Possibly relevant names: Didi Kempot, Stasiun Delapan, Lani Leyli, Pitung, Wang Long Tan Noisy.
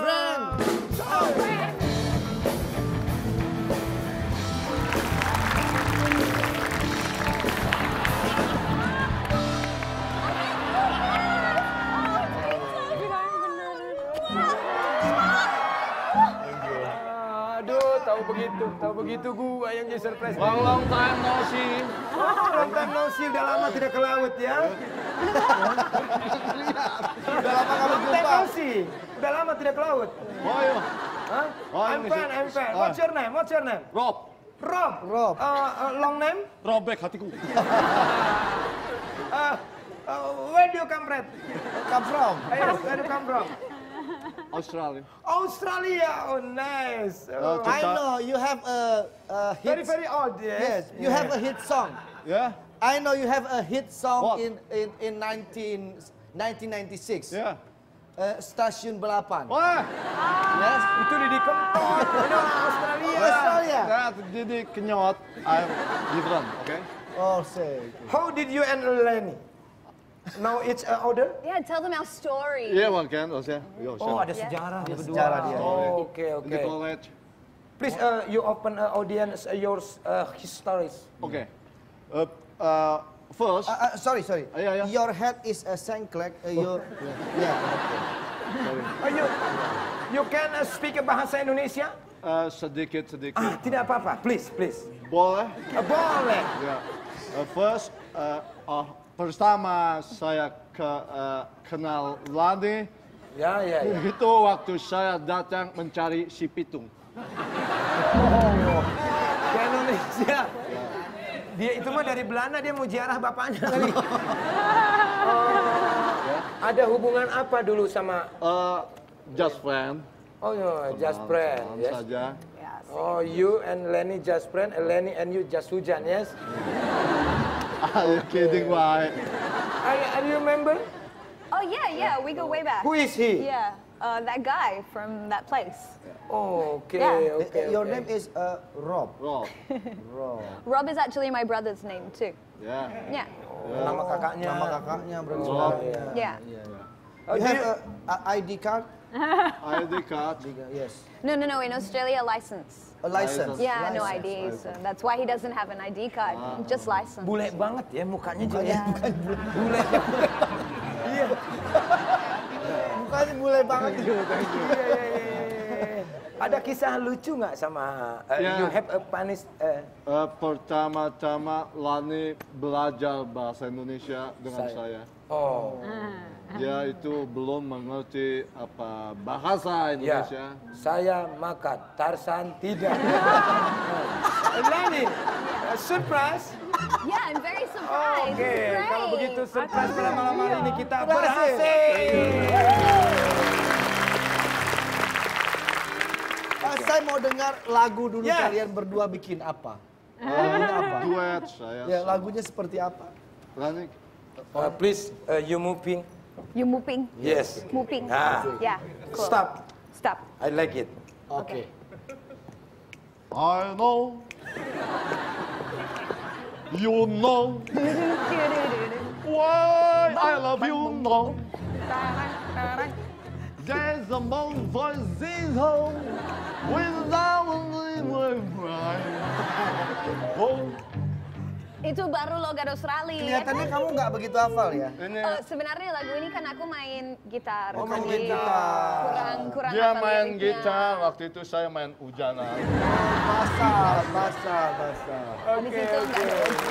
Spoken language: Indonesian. Frank. Tahu begitu gua yang jadi surprise. Wang Long Tan Noisy. Long Tan Noisy udah lama tidak ke laut ya. Udah lama kamu jumpa. Udah lama tidak ke laut. Oh iya. Hah? I'm fan. What's your name? Rob. Long name? Robek hatiku. Where do you come from? Where do you come from? Australia, oh nice. Oh. I know you have a hit. Very old, yes. Yes, you have a hit song. Yeah. I know you have a hit song. What? in 1996. Yeah. Stasiun Delapan. Wah. Yes. Itu Didi Kempot. Australia. Nah, Didi Kenyot. I'm different, okay? Oh, say. How did you and Lani? Now it's older? Yeah, tell them our story. Yeah, one can. Oh, ada sejarah. Ada sejarah dia. Okay. In the college. Please, you open audience your histories. Okay. First. Sorry. Yeah. Your head is a sengklek. Yeah. Sorry. You can speak bahasa Indonesia? Sedikit. Tidak apa-apa. Please. Boleh. Yeah. First. Pertama saya kenal Lani. Ya. Itu waktu saya datang mencari si Pitung. Oh. Ke Indonesia. Ya. Dia itu mah dari Belanda, dia mau ziarah bapaknya kali. Ya. Ada hubungan apa dulu sama? Just friend. Oh iya, just friend. Yes. Saja. Yes. Oh, you and Lani just friend, Lani and you just hujan, yes? Are you kidding? Why? Are you remember? Oh yeah. We go way back. Who is he? Yeah, that guy from that place. Oh, okay. Your name is Rob. Rob is actually my brother's name too. Yeah. Nama kakaknya, brother. Yeah. You have an ID card? Yes. No, in Australia, license. A license? Yeah, no ID, so that's why he doesn't have an ID card, just license. Bule banget ya, mukanya jadi bule. Iya. Mukanya bule banget. Iya. Ada kisah lucu nggak sama, you have a panis? Pertama-tama Lani belajar bahasa Indonesia dengan saya. Oh. Dia itu belum mengerti apa bahasa Indonesia. Ya, saya makan, Tarzan tidak. Lani, surprise? Yeah, I'm very surprised. Oke, kalau begitu surprise pada malam hari ini kita berhasil. Saya mau dengar lagu dulu, kalian berdua bikin apa? Duet saya. Ya, lagunya seperti apa? Lani, please, You moving? Yes. Moving. Yeah. Cool. Stop. I like it. Okay. I know. You know. Why I love you know. There's a mountain for this home. Without a little. Itu baru logat Australia. Kelihatannya kamu nggak begitu hafal ya? Sebenarnya lagu ini kan aku main gitar. Oh, main gitar. Kurang dia main gitar, waktu itu saya main ujana. Basah. Oke.